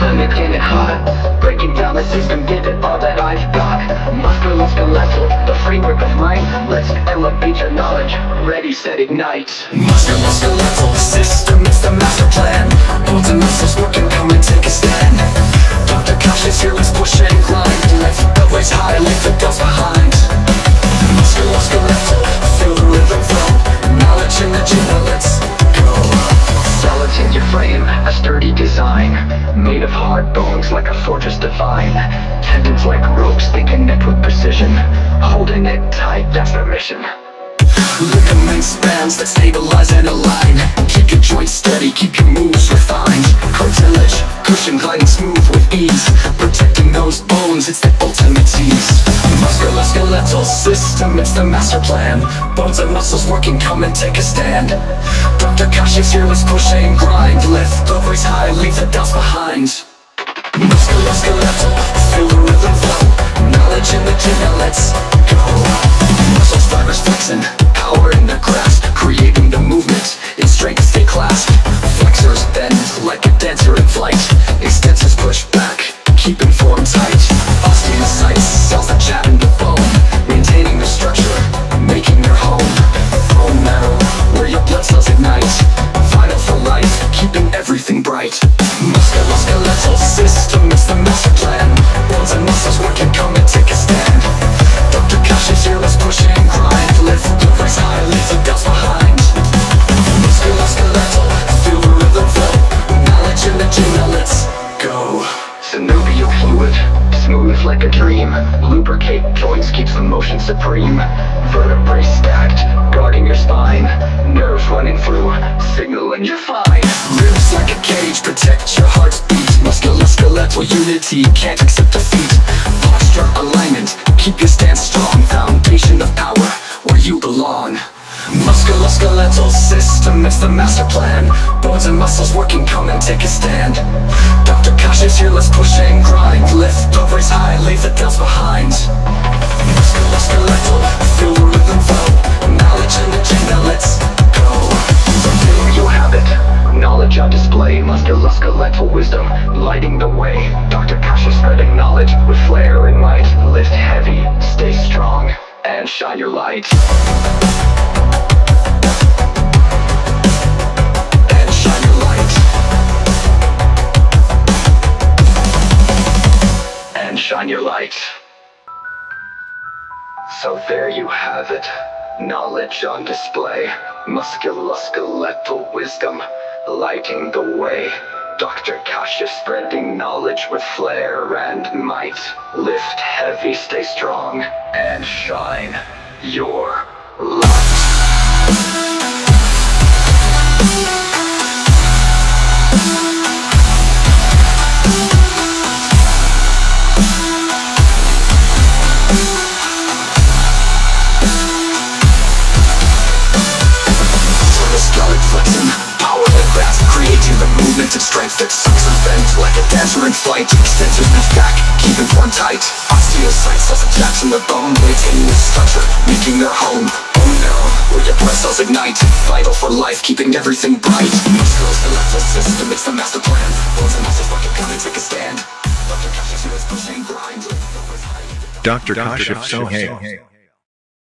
climate getting hot, breaking down the system, giving all that I've got. Master lost the lesson, the framework of mine. Let's elevate your knowledge, ready, set, ignite. Master lost the lesson, system is the master plan. Bones and muscles working, come and take a stand. Dr. Kashif here, let's push and climb. Lift the waves high, leave the dust behind. Master lost the lesson, feel the rhythm flow. Knowledge in the gym, let's go. Solid in your frame, a sturdy design, made of hard bones like a fortress divine. Tendons like ropes, they connect with precision, holding it tight, that's the mission. Ligaments, bands that stabilize and align, keep your joints steady, keep your moves refined. Cartilage, cushion gliding smooth with ease, protecting those bones, it's the ultimate tease. Musculoskeletal system, it's the master plan. Bones and muscles working, come and take a stand. Dr. Kashif's here, let's push and grind. Lift the voice high, leave the doubts behind. Musculoskeletal, feel the rhythm flow. Knowledge in the gym, now let's go. Muscles, fibers flexing, power in the grasp, creating the movement, in strength they clasp. Flexors bend like a dancer in flight, extensors push back, keeping form tight. Osteocytes, cells that jab into bone, maintaining their structure, making their home. Bone marrow, where your blood cells ignite, vital for life, keeping everything bright. Musculoskeletal system, it's the master plan. Bones and muscles working, come and take a stand. Dr. Kashif here, let's push and grind. Lift the voice high, leave the doubts behind. Musculoskeletal, feel the rhythm flow. Knowledge in the gym, now let's go. Synovial fluid, smooth like a dream. Lubricate joints, keeps the motion supreme. Vertebrae stacked, guarding your spine. Nerves running through, signaling you're fine. Ribs like a cage, protect your heart's beat. Musculoskeletal unity, can't accept defeat. Posture alignment, keep your stance strong. Foundation of power, where you belong. Musculoskeletal system, it's the master plan. Bones and muscles working, come and take a stand. Dr. Kashif's here, let's push and grind. Lift the voice high, leave the doubts behind. Musculoskeletal, feel the rhythm flow. Knowledge and agenda, let's go. Reveal your habit, knowledge on display. Musculoskeletal wisdom, lighting the way. Dr. Kashif spreading knowledge with flair and might. Lift heavy, stay strong, and shine your light. Shine your light. So there you have it. Knowledge on display. Musculoskeletal wisdom, lighting the way. Dr. Kashif spreading knowledge with flair and might. Lift heavy, stay strong, and shine your light. And strength that sucks and bends like a dancer in flight. Extensors reach back, keeping form tight. Osteocytes, cells attached in the bone, maintaining their structure, making their home. Bone marrow, where your blood cells ignite, vital for life, keeping everything bright. Musculoskeletal system, it's the master plan. Bones and muscles working, come and take a stand. Dr. Kashif Sohail.